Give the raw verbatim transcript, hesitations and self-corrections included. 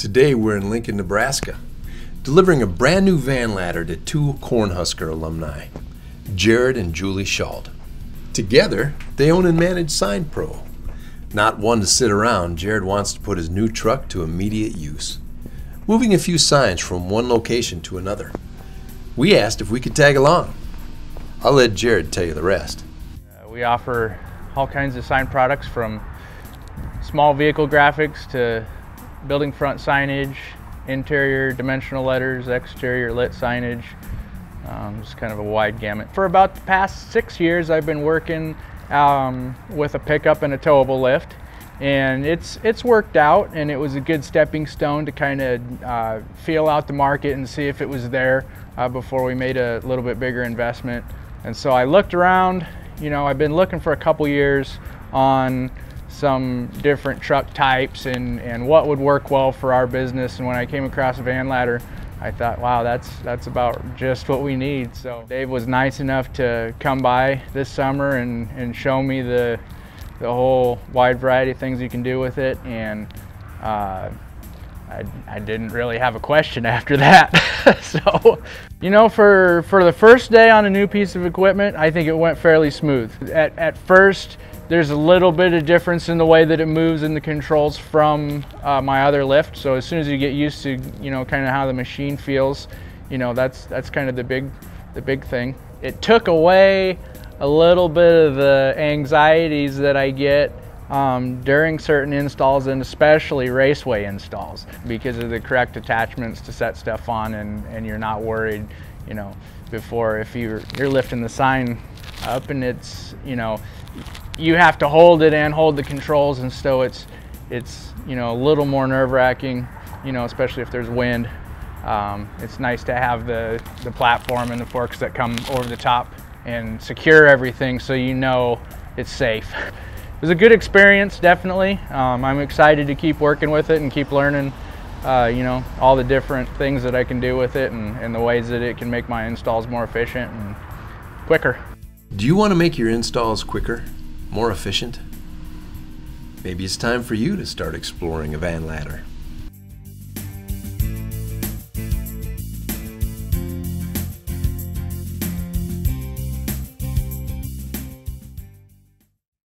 Today we're in Lincoln, Nebraska, delivering a brand new Van Ladder to two Cornhusker alumni, Jared and Julie Schald. Together, they own and manage SignPro. Not one to sit around, Jared wants to put his new truck to immediate use, moving a few signs from one location to another. We asked if we could tag along. I'll let Jared tell you the rest. Uh, we offer all kinds of sign products, from small vehicle graphics to building front signage, interior dimensional letters, exterior lit signage, um, just kind of a wide gamut. For about the past six years I've been working um, with a pickup and a towable lift, and it's, it's worked out, and it was a good stepping stone to kind of uh, feel out the market and see if it was there uh, before we made a little bit bigger investment. And so I looked around, you know, I've been looking for a couple years on some different truck types and, and what would work well for our business. And when I came across a Van Ladder, I thought, wow, that's, that's about just what we need. So Dave was nice enough to come by this summer and, and show me the, the whole wide variety of things you can do with it. And uh, I, I didn't really have a question after that. So, you know, for, for the first day on a new piece of equipment, I think it went fairly smooth. At, at first, there's a little bit of difference in the way that it moves and the controls from uh, my other lift. So as soon as you get used to, you know, kind of how the machine feels, you know, that's that's kind of the big, the big thing. It took away a little bit of the anxieties that I get um, during certain installs, and especially raceway installs, because of the correct attachments to set stuff on, and, and you're not worried, you know, before if you're, you're lifting the sign up and it's, you know, you have to hold it and hold the controls, and so it's, it's you know, a little more nerve-wracking, you know, especially if there's wind. Um, it's nice to have the, the platform and the forks that come over the top and secure everything, so you know it's safe. It was a good experience, definitely. Um, I'm excited to keep working with it and keep learning, uh, you know, all the different things that I can do with it, and, and the ways that it can make my installs more efficient and quicker. Do you want to make your installs quicker, more efficient? Maybe it's time for you to start exploring a Van Ladder.